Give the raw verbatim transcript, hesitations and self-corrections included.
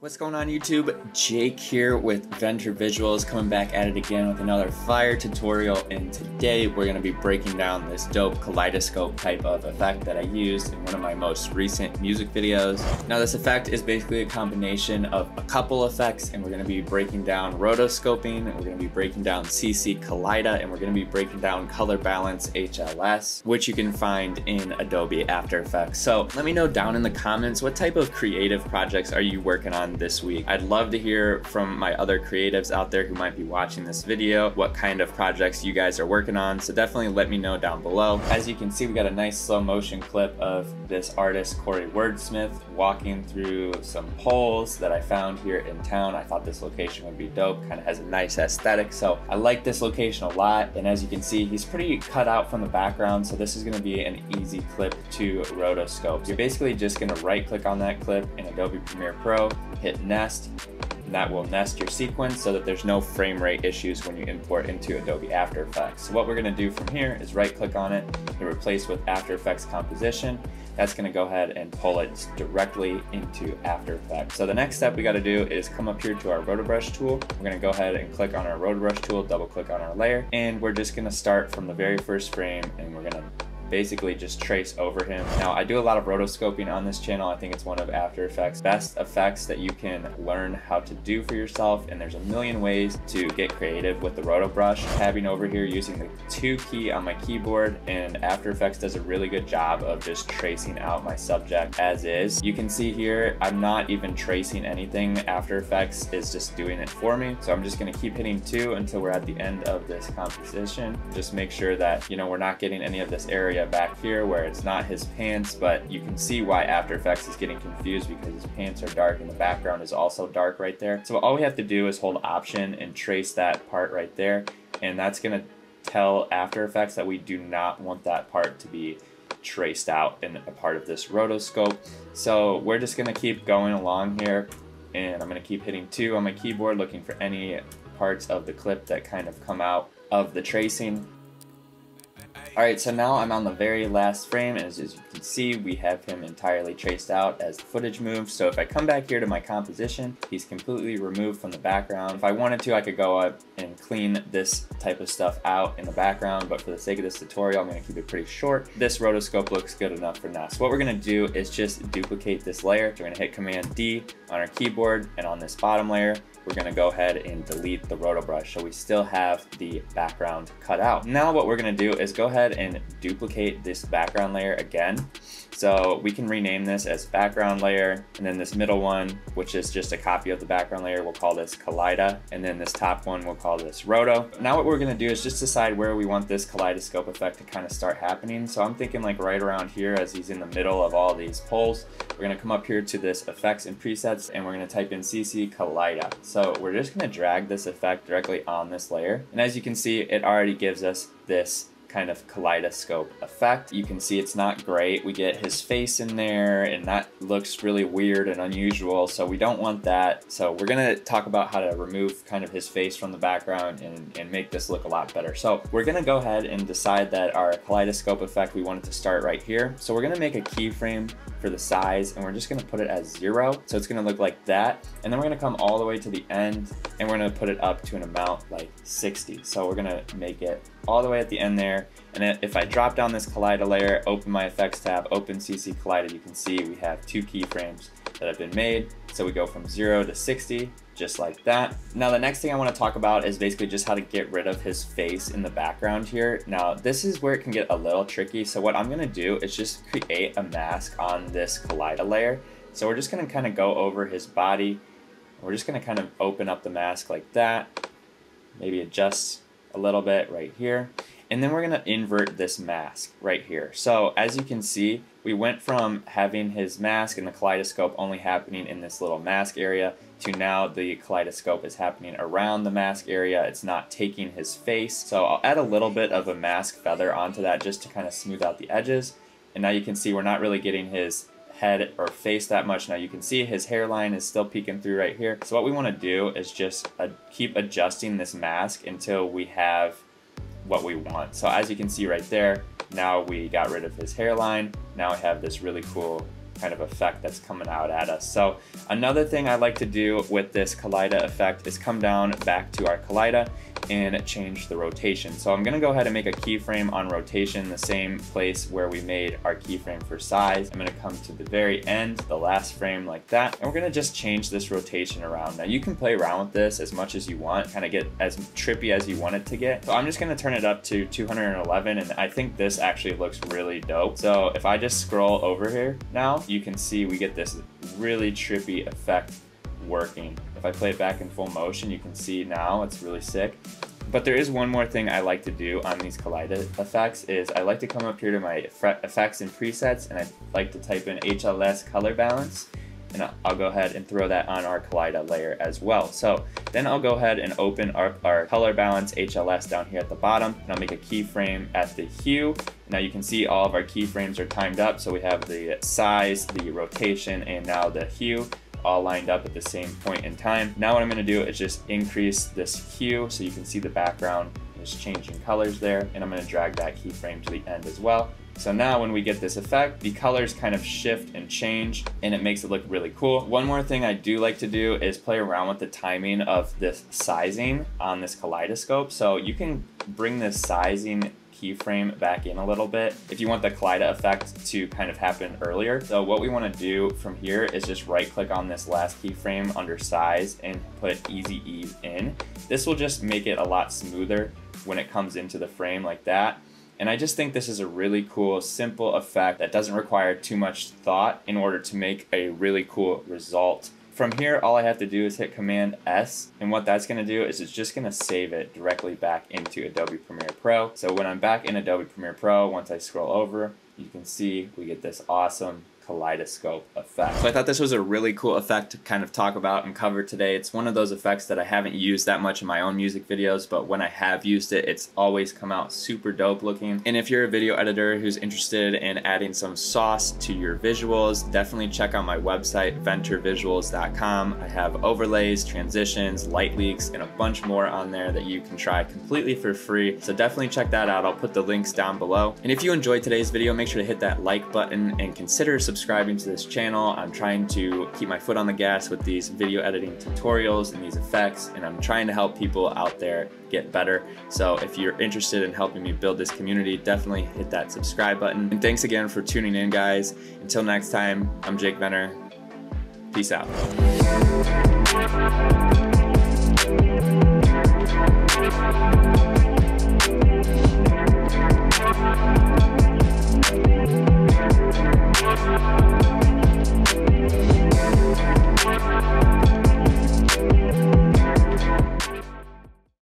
What's going on YouTube? Jake here with Venture Visuals, coming back at it again with another fire tutorial, and today we're going to be breaking down this dope kaleidoscope type of effect that I used in one of my most recent music videos. Now this effect is basically a combination of a couple effects, and we're going to be breaking down rotoscoping, and we're going to be breaking down C C Kaleida, and we're going to be breaking down color balance H L S, which you can find in Adobe After Effects. So let me know down in the comments, what type of creative projects are you working on this week? I'd love to hear from my other creatives out there who might be watching this video, what kind of projects you guys are working on. So definitely let me know down below. As you can see, we got a nice slow motion clip of this artist, Corey Wordsmith, walking through some poles that I found here in town. I thought this location would be dope, kind of has a nice aesthetic. So I like this location a lot. And as you can see, he's pretty cut out from the background. So this is gonna be an easy clip to rotoscope. You're basically just gonna right click on that clip in Adobe Premiere Pro, hit nest, and that will nest your sequence so that there's no frame rate issues when you import into Adobe After Effects. So what we're gonna do from here is right click on it and replace with After Effects composition. That's gonna go ahead and pull it directly into After Effects. So the next step we gotta do is come up here to our Rotobrush tool. We're gonna go ahead and click on our Rotobrush tool, double click on our layer, and we're just gonna start from the very first frame, and we're gonna basically just trace over him. Now I do a lot of rotoscoping on this channel. I think it's one of After Effects' best effects that you can learn how to do for yourself, and there's a million ways to get creative with the Rotobrush. Tabbing over here using the two key on my keyboard, and After Effects does a really good job of just tracing out my subject as is. You can see here I'm not even tracing anything. After Effects is just doing it for me. So I'm just gonna keep hitting two until we're at the end of this composition. Just make sure that, you know, we're not getting any of this area back here where it's not his pants, but you can see why After Effects is getting confused, because his pants are dark and the background is also dark right there. So all we have to do is hold option and trace that part right there, and that's gonna tell After Effects that we do not want that part to be traced out in a part of this rotoscope. So we're just gonna keep going along here, and I'm gonna keep hitting two on my keyboard looking for any parts of the clip that kind of come out of the tracing. Alright, so now I'm on the very last frame, and as, as you can see, we have him entirely traced out as the footage moves. So if I come back here to my composition, he's completely removed from the background. If I wanted to, I could go up and clean this type of stuff out in the background, but for the sake of this tutorial, I'm going to keep it pretty short. This rotoscope looks good enough for now. So what we're going to do is just duplicate this layer. So we're going to hit Command D on our keyboard, and on this bottom layer, we're going to go ahead and delete the Rotobrush, so we still have the background cut out. Now what we're going to do is go ahead and duplicate this background layer again. So we can rename this as background layer, and then this middle one, which is just a copy of the background layer, we'll call this Kaleida, and then this top one we'll call this Roto. Now what we're going to do is just decide where we want this kaleidoscope effect to kind of start happening. So I'm thinking like right around here, as he's in the middle of all these poles. We're going to come up here to this effects and presets, and we're going to type in C C Kaleida. So we're just going to drag this effect directly on this layer, and as you can see, it already gives us this kind of kaleidoscope effect. You can see it's not great. We get his face in there, and that looks really weird and unusual, so we don't want that. So we're gonna talk about how to remove kind of his face from the background and, and make this look a lot better. So we're gonna go ahead and decide that our kaleidoscope effect, we want it to start right here. So we're gonna make a keyframe for the size, and we're just gonna put it as zero. So it's gonna look like that. And then we're gonna come all the way to the end, and we're gonna put it up to an amount like sixty. So we're gonna make it all the way at the end there. And if I drop down this Kaleida layer, open my effects tab, open C C Kaleida, you can see we have two keyframes that have been made. So we go from zero to sixty, just like that. Now the next thing I want to talk about is basically just how to get rid of his face in the background here. Now this is where it can get a little tricky. So what I'm gonna do is just create a mask on this Kaleida layer. So we're just gonna kind of go over his body. We're just gonna kind of open up the mask like that. Maybe adjust a little bit right here. And then we're gonna invert this mask right here. So as you can see, we went from having his mask and the kaleidoscope only happening in this little mask area to now the kaleidoscope is happening around the mask area. It's not taking his face. So I'll add a little bit of a mask feather onto that just to kind of smooth out the edges. And now you can see we're not really getting his head or face that much. Now you can see his hairline is still peeking through right here. So what we wanna do is just uh, keep adjusting this mask until we have what we want. So as you can see right there, now we got rid of his hairline. Now I have this really cool kind of effect that's coming out at us. So another thing I like to do with this Kaleida effect is come down back to our Kaleida and change the rotation. So I'm gonna go ahead and make a keyframe on rotation, the same place where we made our keyframe for size. I'm gonna come to the very end, the last frame like that, and we're gonna just change this rotation around. Now you can play around with this as much as you want, kind of get as trippy as you want it to get. So I'm just gonna turn it up to two hundred eleven, and I think this actually looks really dope. So if I just scroll over here now, you can see we get this really trippy effect working. If I play it back in full motion, you can see now it's really sick. But there is one more thing I like to do on these Kaleida effects is I like to come up here to my effects and presets, and I like to type in H L S color balance, and I'll go ahead and throw that on our Kaleida layer as well. So then I'll go ahead and open our, our color balance H L S down here at the bottom, and I'll make a keyframe at the hue. Now you can see all of our keyframes are timed up. So we have the size, the rotation, and now the hue, all lined up at the same point in time. Now what I'm gonna do is just increase this hue so you can see the background is changing colors there, and I'm gonna drag that keyframe to the end as well. So now when we get this effect, the colors kind of shift and change, and it makes it look really cool. One more thing I do like to do is play around with the timing of this sizing on this kaleidoscope. So you can bring this sizing keyframe back in a little bit if you want the Kaleida effect to kind of happen earlier. So what we want to do from here is just right click on this last keyframe under size and put easy ease in. This will just make it a lot smoother when it comes into the frame like that. And I just think this is a really cool, simple effect that doesn't require too much thought in order to make a really cool result. From here, all I have to do is hit Command S, and what that's gonna do is it's just gonna save it directly back into Adobe Premiere Pro. So when I'm back in Adobe Premiere Pro, once I scroll over, you can see we get this awesome kaleidoscope effect. So I thought this was a really cool effect to kind of talk about and cover today. It's one of those effects that I haven't used that much in my own music videos, but when I have used it, it's always come out super dope looking. And if you're a video editor who's interested in adding some sauce to your visuals, definitely check out my website, venture visuals dot com. I have overlays, transitions, light leaks, and a bunch more on there that you can try completely for free. So definitely check that out. I'll put the links down below. And if you enjoyed today's video, make sure to hit that like button and consider subscribing subscribing to this channel. I'm trying to keep my foot on the gas with these video editing tutorials and these effects, and I'm trying to help people out there get better. So if you're interested in helping me build this community, definitely hit that subscribe button. And thanks again for tuning in, guys. Until next time, I'm Jake Venter. Peace out.